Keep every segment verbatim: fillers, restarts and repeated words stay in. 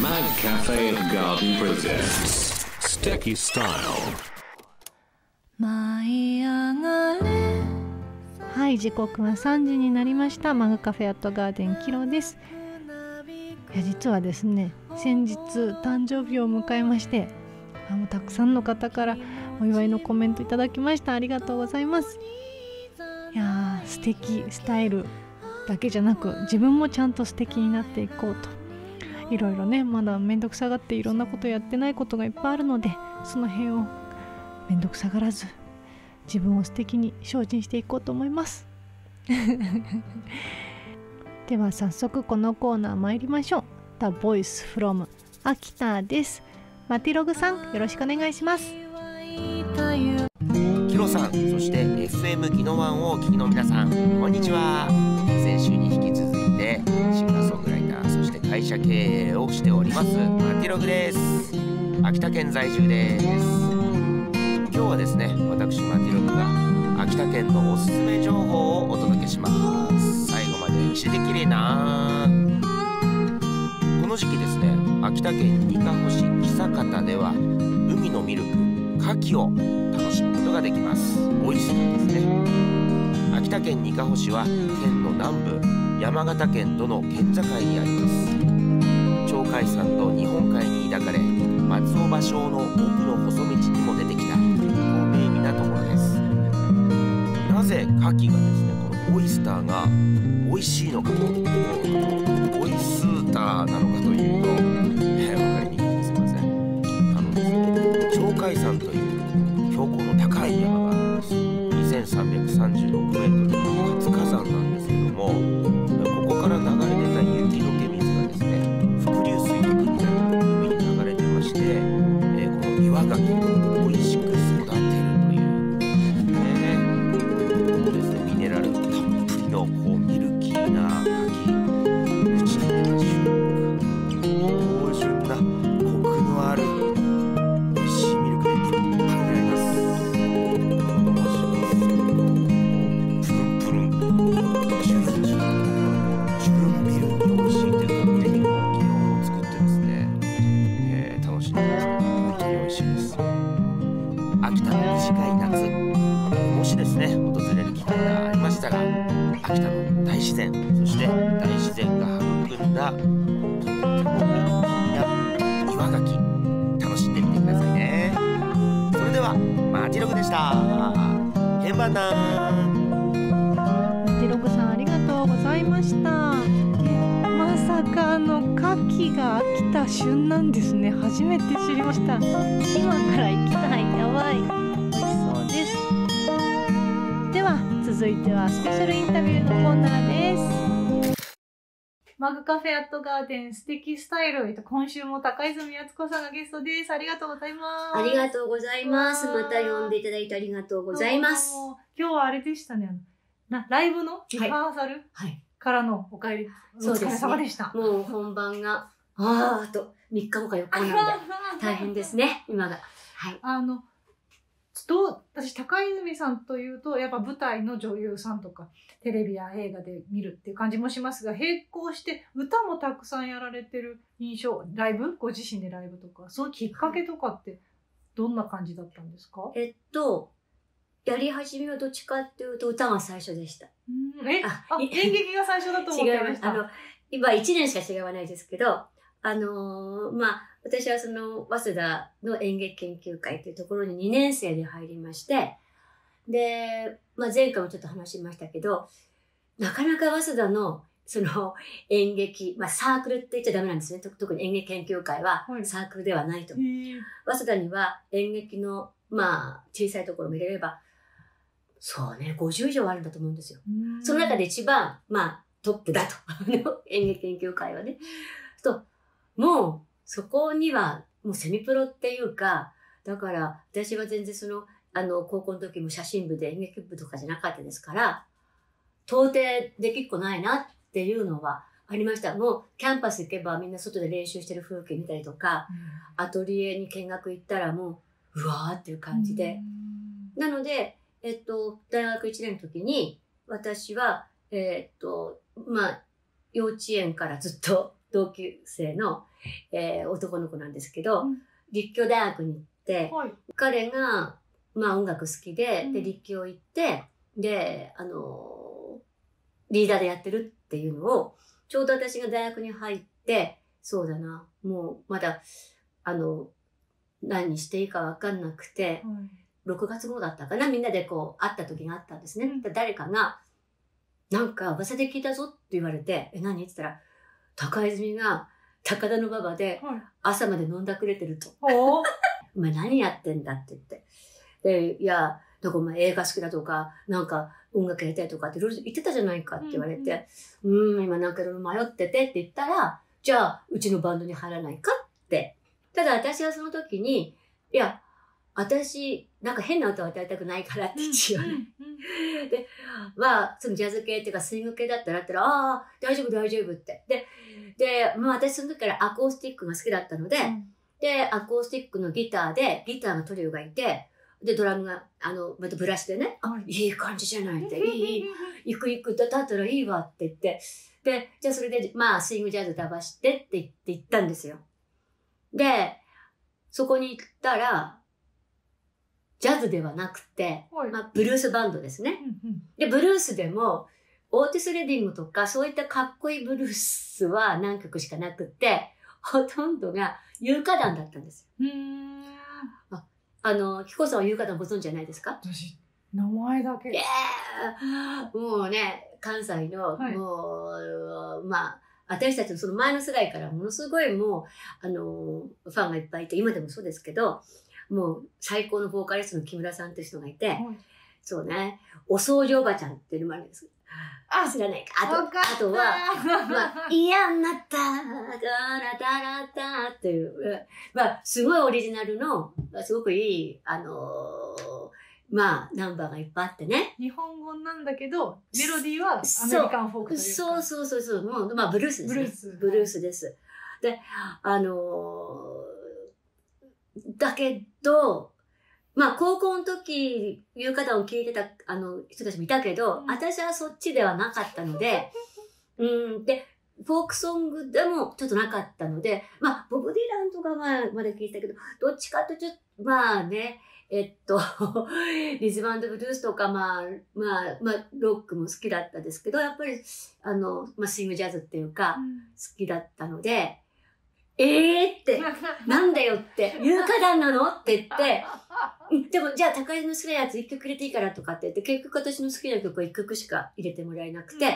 マグカフェガーデンプレゼンツステキスタイル舞い上がれ。はい、時刻はさんじになりました。マグカフェアットガーデンキロです。いや実はですね、先日誕生日を迎えまして、あのたくさんの方からお祝いのコメントいただきました。ありがとうございます。いや素敵スタイルだけじゃなく、自分もちゃんと素敵になっていこうと、いろいろね、まだめんどくさがっていろんなことやってないことがいっぱいあるので、その辺をめんどくさがらず自分を素敵に精進していこうと思いますでは早速このコーナー参りましょう。 The Voice from 秋田です。マティログさん、よろしくお願いします。キロさん、そして エフエム キノワンをお聞きの皆さん、こんにちは。先週に引き続いてシンガーソングライター、そして会社経営をしておりますマティログです。秋田県在住です。今日はですね、私マティログが秋田県のおすすめ情報をお届けします。最後まで一で綺麗なこの時期ですね、秋田県にかほ市久方では海のミルク牡蠣を楽しむことができます。美味しいですね。秋田県にかほ市は県の南部、山形県との県境にあります。鳥海山と日本海に抱かれ、松尾芭蕉の奥の細道にも出てきた有名なところです。なぜ牡蠣がですね、このオイスターが美味しいのかと、オイスーターなのかというと、えー、分かりにくいです。すみません。あのですね、鳥海山という標高の高い山があります。にせんさんびゃくさんじゅうろくメートルの活火山なんですけども、ここから流れ出た雪解け水がですね、伏流水と組み海に流れてまして、えー、この岩牡蠣を美味しく育てるという、えー、こうですね、ミネラルたっぷりのこうミルキーな牡蠣、口に入れた瞬間、おいしゅんなコクのある美味しいミルクでいっぱいになります。プルンプルンシュルンシュルンシュルンビルに美味しいという勝手にこう気温を作ってですね、えー、楽しんでますけど、本当に美味しいです。秋田の短い夏、もしですね訪れる機会がありましたら、秋田の大自然、そして大自然が育んだとってもミルキーな岩牡蠣、楽しんでみてくださいね。それではマティログでした。ヘンバンナン。マティログさん、ありがとうございました。まさかあの牡蠣が秋田旬なんですね。初めて知りました。今から行きたい。やばい、美味しそうです。では続いてはスペシャルインタビューのコーナーです。マグカフェアットガーデン素敵スタイル、今週も高泉敦子さんがゲストです。ありがとうございます。ありがとうございます。また呼んでいただいてありがとうございます。今日はあれでしたね、なライブのリハーサルからのお帰り、お疲れ様でした。もう本番があーあとみっかごかよっかなんで大変ですね今が。はい、あのどう、私高泉さんというとやっぱ舞台の女優さんとかテレビや映画で見るっていう感じもしますが、並行して歌もたくさんやられてる印象、ライブ、ご自身でライブとか、そのきっかけとかってどんな感じだったんですか？えっとやり始めはどっちかっていうと歌が最初でした。うん、えあ演劇が最初だと思ってました。違います。あの今いちねんしか違わないですけど、あのー、まあ私はその早稲田の演劇研究会というところににねん生で入りまして、で、まあ、前回もちょっと話しましたけど、なかなか早稲田のその演劇、まあ、サークルって言っちゃダメなんですね。特に演劇研究会はサークルではないと、はい、早稲田には演劇の、まあ、小さいところを見れればそうねごじゅう以上あるんだと思うんですよ。その中で一番、まあ、トップだと演劇研究会はね。ともうそこにはもうセミプロっていうか、だから私は全然その、あの、高校の時も写真部で演劇部とかじゃなかったですから、到底できっこないなっていうのはありました。もうキャンパス行けばみんな外で練習してる風景見たりとか、うん、アトリエに見学行ったらもう、うわーっていう感じで。なので、えっと、大学いちねんの時に私は、えっと、まあ、幼稚園からずっと同級生の、えー、男の子なんですけど、うん、立教大学に行って、はい、彼が、まあ、音楽好きで、うん、で立教行ってであのリーダーでやってるっていうのをちょうど私が大学に入ってそうだなもうまだあの何していいか分かんなくて、うん、ろくがつごうだったかなみんなでこう会った時があったんですね。うん、誰かがなんか噂で聞いたぞって言われて、え、何って言ったら、高泉が高田の馬場で朝まで飲んだくれてると。お前何やってんだって言って。で、いや、なんかお前映画好きだとか、なんか音楽やりたいとかっていろいろ言ってたじゃないかって言われて、うん、うん、うーん、今なんかいろいろ迷っててって言ったら、じゃあうちのバンドに入らないかって。ただ私はその時に、いや、私、なんか変な歌を歌いたくないからって言うよね。で、まあ、そのジャズ系っていうかスイング系だったら、ああ、大丈夫大丈夫って。で、で、まあ私その時からアコースティックが好きだったので、うん、で、アコースティックのギターで、ギターのトリオがいて、で、ドラムが、あの、またブラシでね、あ、いい感じじゃないって、いい、行く行く、だったらいいわって言って、で、じゃあそれで、まあ、スイングジャズだばしてって言って行ったんですよ。で、そこに行ったら、ジャズではなくて、まあ、ブルースバンドですね。で、ブルースでも、オーティス・レディングとか、そういったかっこいいブルースは何曲しかなくて、ほとんどが有歌団だったんですよ。あ、あの、紀子さんは有歌団ご存知じゃないですか？私、名前だけ。もうね、関西の、はい、もう、まあ、私たちのその前の世代からものすごいもう、あの、ファンがいっぱいいて、今でもそうですけど、もう最高のボーカリストの木村さんって人がいて、うん、そうね、お掃除おばちゃんっていうのもあるんです。あ、知らないか。あと、あとは、まあ、嫌になった、ダラダラっていう、まあ、すごいオリジナルの、すごくいい、あのー、まあ、ナンバーがいっぱいあってね。日本語なんだけど、メロディーはアメリカンフォークというか。そうそうそうそう、もう、まあ、ブルースです、ね。ブルース。ブルースです。で、あのー、だけど、まあ、高校の時、言う方を聞いてた、あの、人たちもいたけど、うん、私はそっちではなかったので、うん、で、フォークソングでもちょっとなかったので、まあ、ボブ・ディランとかはまだ聞いたけど、どっちかとちょっと、まあね、えっと、リズム&ブルースとか、まあ、まあ、まあ、ロックも好きだったですけど、やっぱり、あの、まあ、シングジャズっていうか、うん、好きだったので、えーって、なんだよって、有歌団なのって言って、でもじゃあ高井の好きなやつ一曲入れていいからとかって言って、結局私の好きな曲は一曲しか入れてもらえなくて、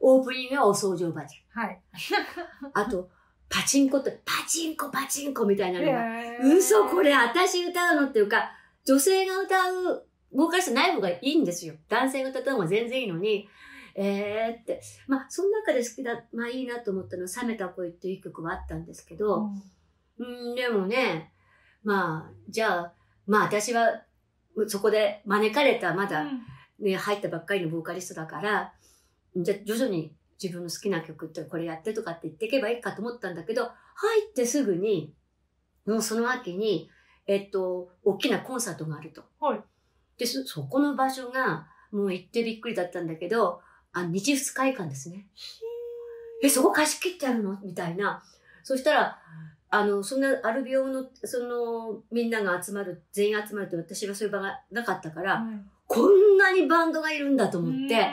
うん、オープニングはお掃除おばあちゃん。はい。あと、パチンコと、パチンコパチンコみたいなのが、嘘これ私歌うのっていうか、女性が歌う、ボーカリストない方がいいんですよ。男性が歌った方が全然いいのに、えーって。まあ、その中で好きだ、まあいいなと思ったのは、冷めた恋っていう曲はあったんですけど、うん、うん、でもね、まあ、じゃあ、まあ私は、そこで招かれた、まだ、ね、うん、入ったばっかりのボーカリストだから、じゃあ徐々に自分の好きな曲ってこれやってとかって言っていけばいいかと思ったんだけど、入ってすぐに、もうその秋に、えっと、大きなコンサートがあると。はい。で、そ、そこの場所が、もう行ってびっくりだったんだけど、あ、日仏会館ですね。え、そこ貸し切ってあるのみたいな。そしたら、あの、そんなアルビオの、その、みんなが集まる、全員集まると私はそういう場がなかったから、うん、こんなにバンドがいるんだと思って、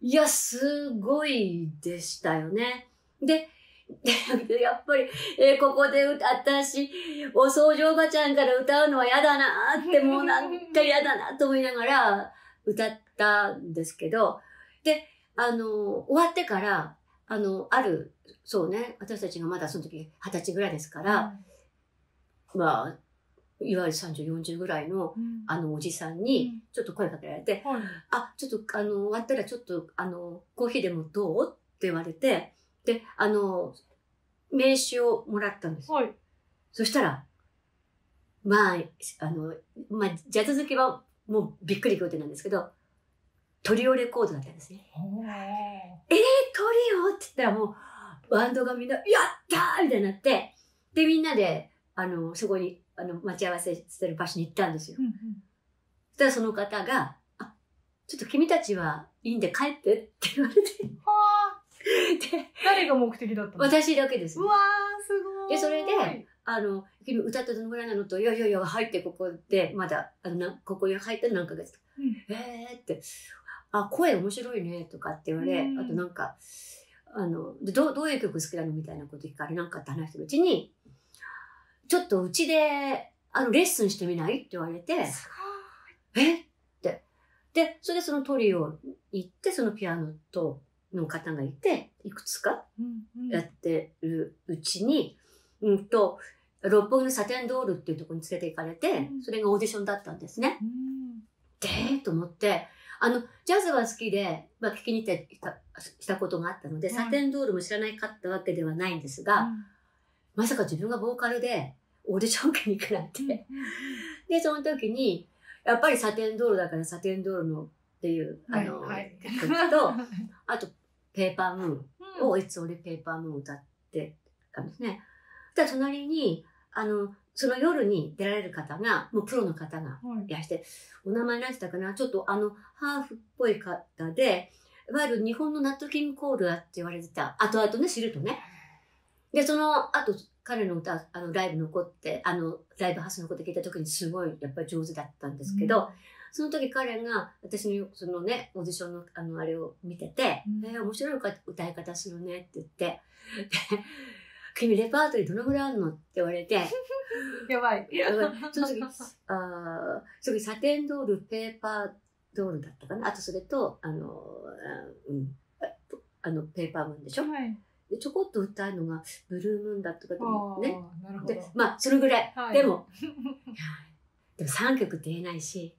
いや、すごいでしたよね。で、やっぱり、えー、ここで私、お掃除おばちゃんから歌うのは嫌だなーって、もうなんか嫌だなと思いながら歌ったんですけど、で、あの、終わってから、あの、ある、そうね、私たちがまだその時二十歳ぐらいですから、うん、まあ、いわゆるさんじゅう、よんじゅうぐらいの、うん、あの、おじさんに、ちょっと声かけられて、うん、あ、ちょっと、あの、終わったらちょっと、あの、コーヒーでもどうって言われて、で、あの、名刺をもらったんです。はい、そしたら、まあ、あの、まあ、ジャズ好きは、もうびっくり仰天なんですけど、トリオレコードだったんですね。えー、トリオって言ったらもう、バンドがみんな、やったーみたいになって、で、みんなで、あの、そこに、あの、待ち合わせしてる場所に行ったんですよ。うんうん、そしたらその方が、あ、ちょっと君たちはいいんで帰ってって言われて。はー。で、誰人が目的だったの？私だけです。うわー、すごい。で、それで、あの、君歌ってどのぐらいなのと、いやいやいや、入ってここで、まだ、あのなここに入って何ヶ月か。うん、えーって、あ、声面白いね、とかって言われ、うん、あとなんか、あの、ど、どういう曲好きなのみたいなこと聞かれ、なんかって話してるうちに、ちょっとうちで、あの、レッスンしてみないって言われて、すごい。えって。で、それでそのトリオ行って、そのピアノと、の方がいて、いくつかやってるうちに、うんうん、うんと、六本木のサテンドールっていうところに連れて行かれて、うん、それがオーディションだったんですね。うん、でーと思って、あの、ジャズは好きで、まあ、聞きに行ってした、したことがあったので、うん、サテンドールも知らないかったわけではないんですが、うん、まさか自分がボーカルでオーディション受けに行くなんて、うん。で、その時に、やっぱりサテンドールだからサテンドールのっていう、あの、はいはい、曲と、あと、ペーパームーンを、いつ俺ペーパームーンを歌ってたんですね。ただ隣に、あの、その夜に出られる方が、もうプロの方がいらして、うん、お名前何て言ったかな、ちょっとあの、ハーフっぽい方で、いわゆる日本のナットキングコールだって言われてた、後々ね、知るとね。で、その後、彼の歌、あの、ライブ残って、あの、ライブハウスのこと聞いた時にすごい、やっぱり上手だったんですけど、うん、その時彼が私のそのね、オーディションのあのあれを見てて、うん、えー、面白い歌い方するねって言って、君レパートリーどのぐらいあるのって言われて、やばい。その時、あその時サテンドール、ペーパードールだったかな。あとそれと、あの、うん、あのペーパームーンでしょ、はい、でちょこっと歌うのがブルームーンだったかと思ってね。なるほど。で、まあ、それぐらい。はい、でも、でもさんきょくって言えないし、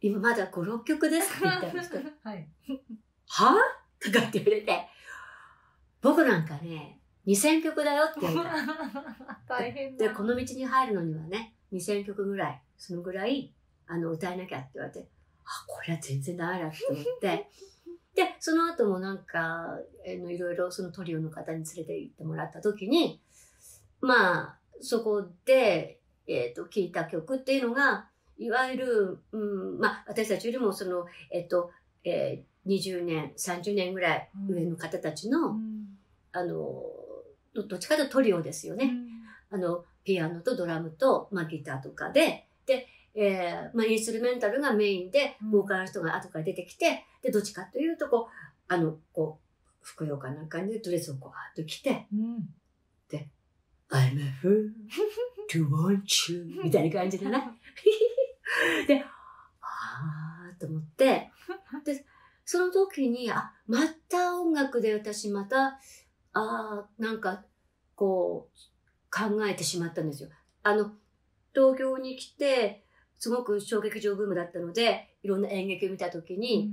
今まだご、ろっきょくですって言ったんですけど。はい。はぁとかって言われて、僕なんかね、にせんきょくだよって言われた。大変だ。で、この道に入るのにはね、にせんきょくぐらい、そのぐらい、あの、歌えなきゃって言われて、あ、これは全然ダメだって思って、で、その後もなんか、いろいろそのトリオの方に連れて行ってもらった時に、まあ、そこで、えっと、聴いた曲っていうのが、いわゆる、うん、まあ、私たちよりも、その、えっと、えー、にじゅうねん、さんじゅうねんぐらい上の方たちの、うん、あの、ど, どっちかというとトリオですよね。うん、あの、ピアノとドラムと、まあ、ギターとかで、で、えー、まあ、インストゥルメンタルがメインで、ボーカルの人が後から出てきて、で、どっちかというと、こう、あの、こう、服用かなんかにドレスをこう、あっと着て、うん、で、I'm a fool to want you みたいな感じでね。で、あーと思って、で、その時に、あ、また音楽で私また、あー、なんか、こう、考えてしまったんですよ。あの、東京に来て、すごく小劇場ブームだったので、いろんな演劇を見た時に、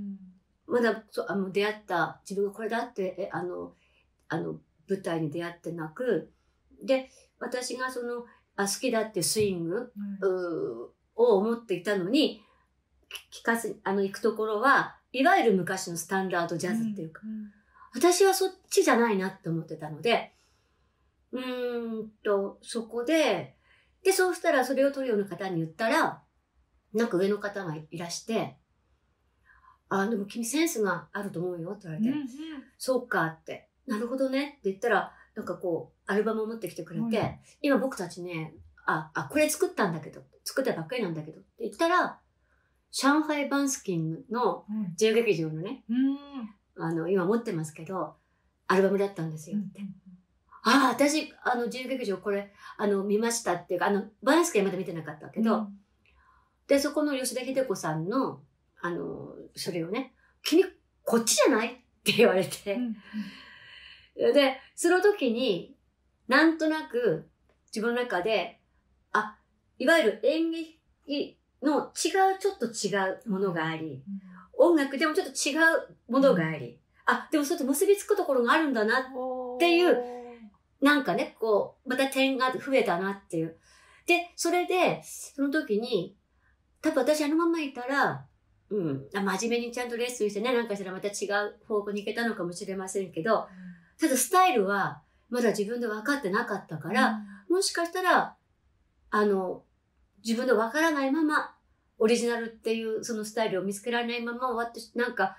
うん、まだそあの出会った、自分がこれだって、あの、あの、舞台に出会ってなく、で、私がその、あ好きだってスイング、うん、うを思っていたのに、聞かせ、あの、行くところは、いわゆる昔のスタンダードジャズっていうか、うんうん、私はそっちじゃないなって思ってたので、うーんと、そこで、で、そうしたらそれをトリオの方に言ったら、なんか上の方がいらして、あ、でも君センスがあると思うよって言われて、うんうん、そうかって、なるほどねって言ったら、なんかこう、アルバムを持ってきてくれて、うん、今僕たちね、あ、あ、これ作ったんだけど、作ったばっかりなんだけどって言ったら、上海バンスキンの自由劇場のね、うん、あの、今持ってますけど、アルバムだったんですよって。うん、ああ、私、あの、自由劇場これ、あの、見ましたっていうか、あの、バンスキンはまだ見てなかったけど、うん、で、そこの吉田秀子さんの、あの、それをね、君、こっちじゃないって言われて、うん。で、その時に、なんとなく、自分の中で、あ、いわゆる演劇の違う、ちょっと違うものがあり、うん、音楽でもちょっと違うものがあり、うん、あ、でもそうやって結びつくところがあるんだなっていう、なんかね、こう、また点が増えたなっていう。で、それで、その時に、多分私あのままいたら、うん、真面目にちゃんとレッスンしてね、なんかしたらまた違う方向に行けたのかもしれませんけど、ただスタイルは、まだ自分で分かってなかったから、うん、もしかしたら、あの、自分で分からないまま、オリジナルっていうそのスタイルを見つけられないまま終わって、なんか、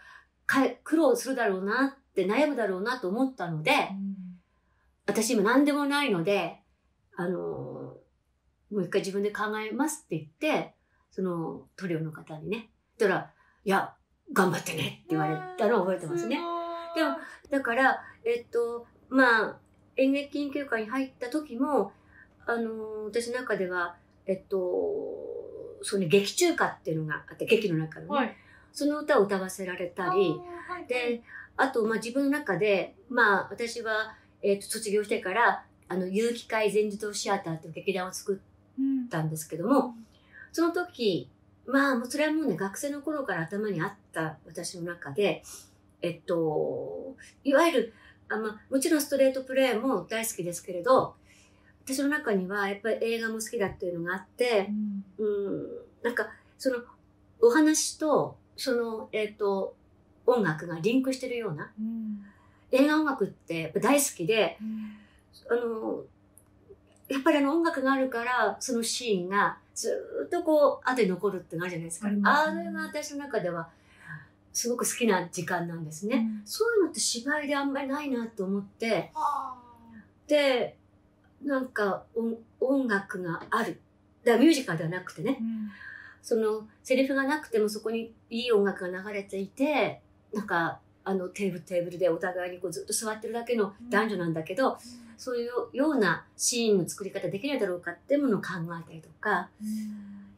苦労するだろうなっって悩むだろうなと思ったので、うん、私今何でもないので、あのー、もう一回自分で考えますって言って、その塗料の方にね、言ったら、いや、頑張ってねって言われたのを覚えてますね。でも、だから、えっと、まあ、演劇研究会に入った時も、あのー、私の中では、えっと、その劇中歌っていうのがあって、劇の中のね、はい、その歌を歌わせられたり、はい、で、あと、まあ自分の中で、まあ私は、えっと、卒業してから、あの、有機会全自動シアターっていう劇団を作ったんですけども、うん、その時、まあ、もうそれはもうね、学生の頃から頭にあった私の中で、えっと、いわゆる、あまあ、もちろんストレートプレイも大好きですけれど、私の中にはやっぱり映画も好きだっていうのがあって、うん、うん、なんか、その、お話と、その、えっと、音楽がリンクしてるような、うん、映画音楽ってやっぱ大好きで、うん、あの、やっぱりあの音楽があるから、そのシーンがずっとこう、後に残るってなるじゃないですか。あれが私の中では、すごく好きな時間なんですね。うん、そういうのって芝居であんまりないなと思って、で、なんか音楽がある。だからミュージカルではなくてね、うん、そのセリフがなくてもそこにいい音楽が流れていて、なんかあのテーブルテーブルでお互いにこうずっと座ってるだけの男女なんだけど、うん、そういうようなシーンの作り方できないだろうかっていうものを考えたりとか、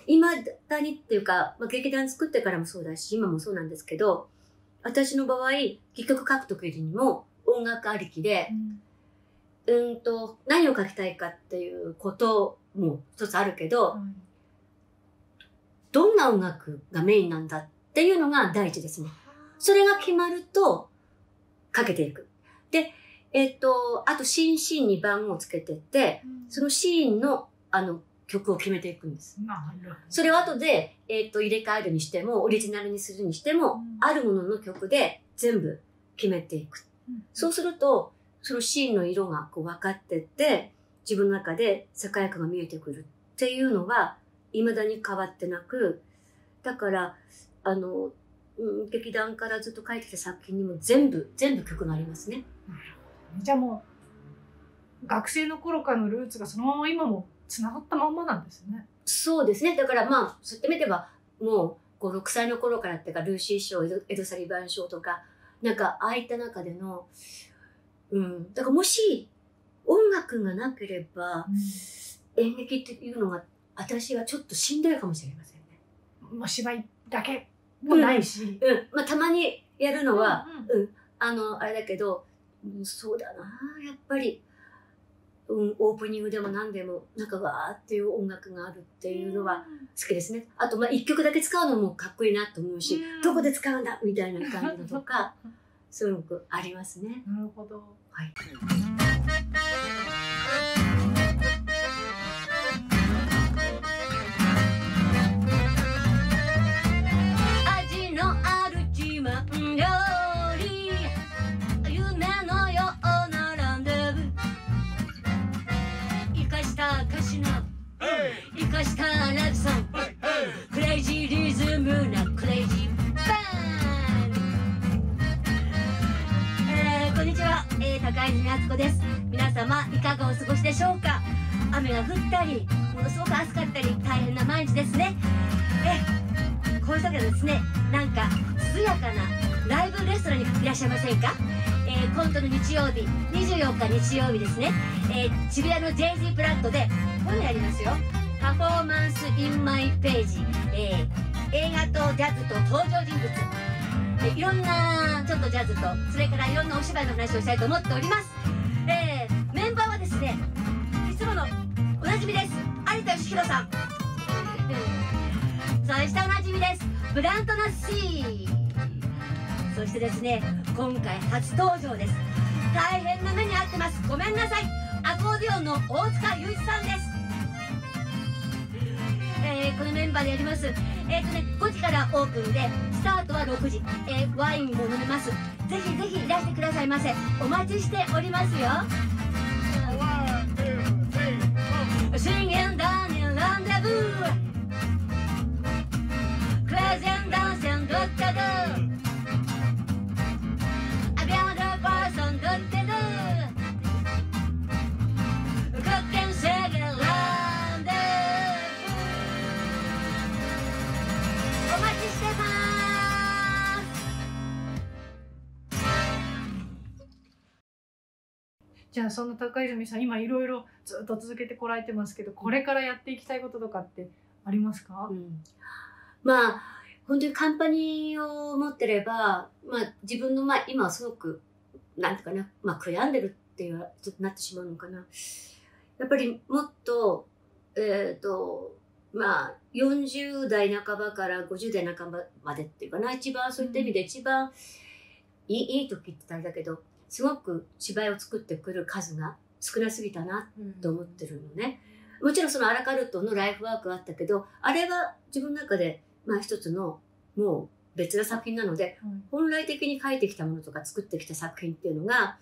いま、うん、だにっていうか、まあ、劇団作ってからもそうだし今もそうなんですけど、私の場合結局書く時にも音楽ありきで、うん、うんと何を書きたいかっていうことも一つあるけど、うん、どんな音楽がメインなんだっていうのが第一ですね。それが決まると、かけていく。で、えっと、あと、シーンシーンに番をつけてって、うん、そのシーンの、あの、曲を決めていくんです。それを後で、えっと、入れ替えるにしても、オリジナルにするにしても、うん、あるものの曲で全部決めていく。うん、そうすると、そのシーンの色がこう分かってって、自分の中で世界観が見えてくるっていうのは、未だに変わってなく、だから、あの、劇団からずっと書いてきた作品にも全部全部曲がありますね。じゃあもう学生の頃からのルーツがそのまま今もつながったまんまなんですね。そうですね。だからまあそうやってみればもうご、ろくさいの頃からっていうか、ルーシー賞、エド、エドサリバン賞とかなんかああいった中での、うん、だからもし音楽がなければ、うん、演劇っていうのが私はちょっとしんどいかもしれませんね。もう芝居だけもないし、うんうん、まあ、たまにやるのは、うんうんうん、あのあれだけど、うん、そうだな、やっぱり、うん、オープニングでも何でもなんかわーっていう音楽があるっていうのは好きですね。あとまあいっきょくだけ使うのもかっこいいなと思うし、うん、どこで使うんだみたいな感じのとかすごくありますね。なるほど、はい。クレイジーリズムなクレイジーバーン、えー、こんにちは、えー、高泉敦子です。皆様いかがお過ごしでしょうか。雨が降ったりものすごく暑かったり大変な毎日ですね。えこういう時はですね、なんか涼やかなライブレストランにいらっしゃいませんか。えー、今度の日曜日、にじゅうよっか日曜日ですね、えー、渋谷の ジェイジー プラットで今夜やりますよ。パフォーマンスインマイページ、えー、映画とジャズと登場人物、えー、いろんなちょっとジャズと、それからいろんなお芝居の話をしたいと思っております。えー、メンバーはですね、いつものおなじみです、有田芳弘さん、そしておなじみです、ブラントナシー、そしてですね、今回初登場です、大変な目に遭ってます、ごめんなさい、アコーディオンの大塚雄一さんです。えー、このメンバーでやります。えっとね、ごじからオープンで、スタートはろくじ。えー、ワインも飲めます。ぜひぜひいらしてくださいませ。お待ちしておりますよ。Singing, dancing, rendezvous. Crazy and dancing, look at her. I じゃあそんな高泉さん、今いろいろずっと続けてこられてますけど、これからやっていきたいこととかってありますか？うん、まあ本当にカンパニーを持ってれば、まあ、自分のまあ今はすごくなんていうかな、まあ、悔やんでるっていうちょっとなってしまうのかな。やっぱりもっとえっとまあよんじゅうだいなかばからごじゅうだいなかばまでっていうかな、一番そういった意味で一番いい、うん、いい時ってあれだけど、すごく芝居を作ってくる数が少なすぎたなと思ってるのね、うん、もちろんそのアラカルトのライフワークはあったけど、あれは自分の中でまあ一つのもう別な作品なので、うん、本来的に書いてきたものとか作ってきた作品っていうのが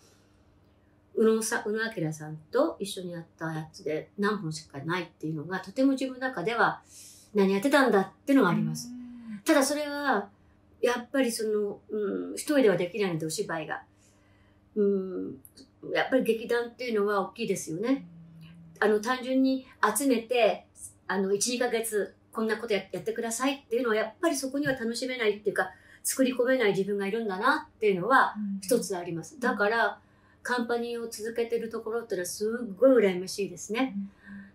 宇野さん、宇野明さんと一緒にやったやつで何本しかないっていうのが、とても自分の中では何やってたんだっていうのがあります。ただそれはやっぱりその、うん、一人ではできないのでお芝居が、うん、やっぱり劇団っていうのは大きいですよね。あの単純に集めてあのいち、にかげつこんなこと や, やってくださいっていうのはやっぱりそこには楽しめないっていうか、作り込めない自分がいるんだなっていうのは一つあります。だからカンパニーを続けてるところってのはすごい羨ましいですね。うん、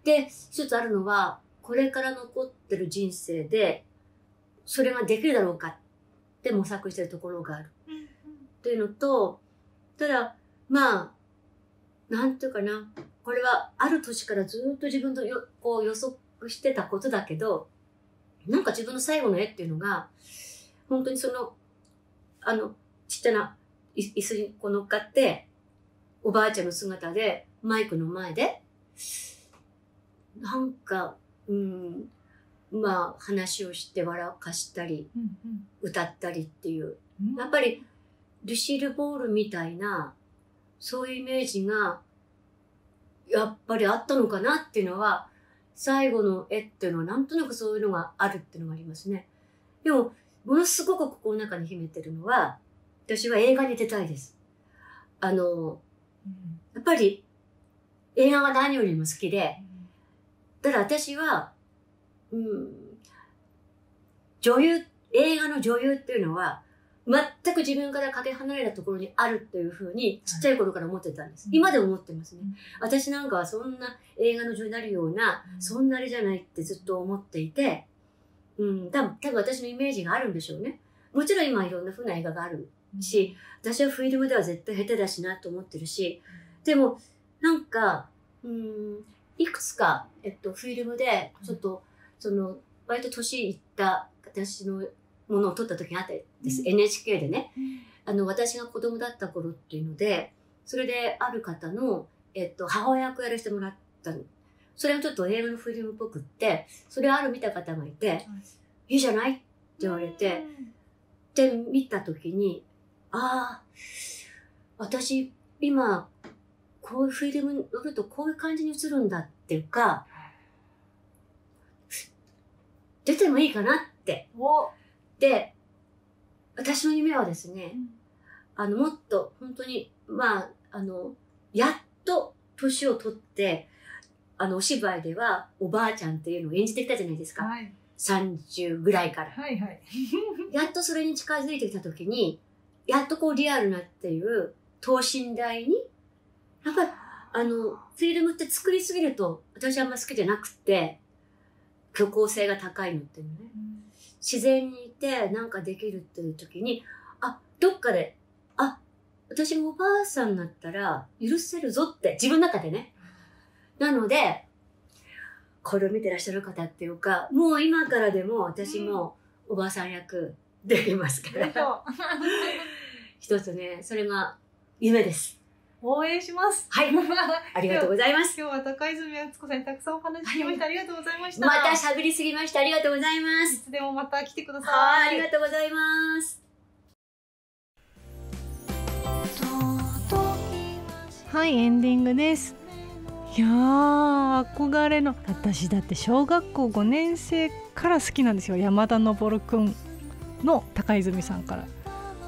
で一つあるのは、これから残ってる人生でそれができるだろうかって模索してるところがある、うん、というのと、ただまあなんていうかな、これはある年からずっと自分とよこう予測してたことだけど、なんか自分の最後の絵っていうのが本当にそのあのちっちゃな椅子にこう乗っかって。おばあちゃんの姿でマイクの前でなんか、うん、まあ話をして笑かしたり、うんうん、歌ったりっていう、うん、やっぱりルシール・ボールみたいなそういうイメージがやっぱりあったのかなっていうのは、最後の絵っていうのはなんとなくそういうのがあるっていうのがありますね。でもものすごく心の中に秘めてるのは、私は映画に出たいです。あのやっぱり映画が何よりも好きで、ただ私は、うん、女優、映画の女優っていうのは全く自分からかけ離れたところにあるというふうにちっちゃい頃から思ってたんです、はい、今でも思ってますね、うん、私なんかはそんな映画の女優になるような、うん、そんなあれじゃないってずっと思っていて、うん、多分、多分私のイメージがあるんでしょうね。もちろん今いろんなふうな映画があるし、私はフィルムでは絶対下手だしなと思ってるし、でもなんかうーんいくつか、えっと、フィルムでちょっと、うん、その割と年いった私のものを撮った時があったです、うん、エヌエイチケー でね、うん、あの私が子供だった頃っていうので、それである方の、えっと、母親役やらせてもらったの。それはちょっと映画のフィルムっぽくって、それをある見た方がいて「いいじゃない？」って言われて、で見た時に、ああ、私今こういうフィルムに乗るとこういう感じに映るんだっていうか、出てもいいかなって。で、私の夢はですね、うん、あのもっと本当にまああのやっと年を取って、あのお芝居ではおばあちゃんっていうのを演じてきたじゃないですか。はい、さんじゅうぐらいから。はいはい、やっとそれに近づいてきた時に。やっとこうリアルなっていう等身大に、やっぱりあのフィルムって作りすぎると私はあんま好きじゃなくて、虚構性が高いのっていうのね、うん、自然にいてなんかできるっていう時に、あ、どっかで、あ、私もおばあさんになったら許せるぞって自分の中でね、なのでこれを見てらっしゃる方っていうか、もう今からでも私もおばあさん役、うんできますから一つね、それが夢です。応援します。はいありがとうございます。今日は高泉温子さんにたくさんお話ししました、はい、ありがとうございました。また喋りすぎました。ありがとうございます。いつでもまた来てください。ありがとうございます。はい、エンディングです。いやー、憧れの、私だって小学校ごねんせいから好きなんですよ。山田昇くんの高泉さんから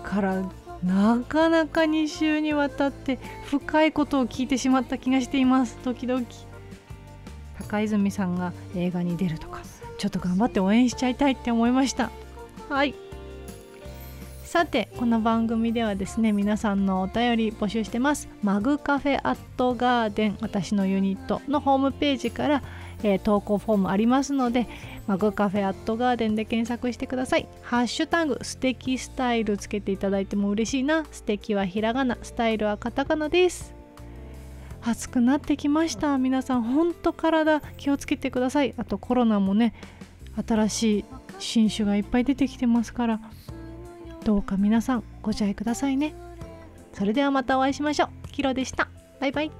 からなかなかにしゅうにわたって深いことを聞いてしまった気がしています。ドキドキ。高泉さんが映画に出るとか、ちょっと頑張って応援しちゃいたいって思いました。はい。さてこの番組ではですね、皆さんのお便り募集してます。マグカフェアットガーデン、私のユニットのホームページから、えー、投稿フォームありますので、マグカフェアットガーデンで検索してください。ハッシュタグ素敵スタイルつけていただいても嬉しいな。素敵はひらがな、スタイルはカタカナです。暑くなってきました。皆さんほんと体気をつけてください。あとコロナもね、新しい新種がいっぱい出てきてますから、どうか皆さんご自愛くださいね。それではまたお会いしましょう。キロでした。バイバイ。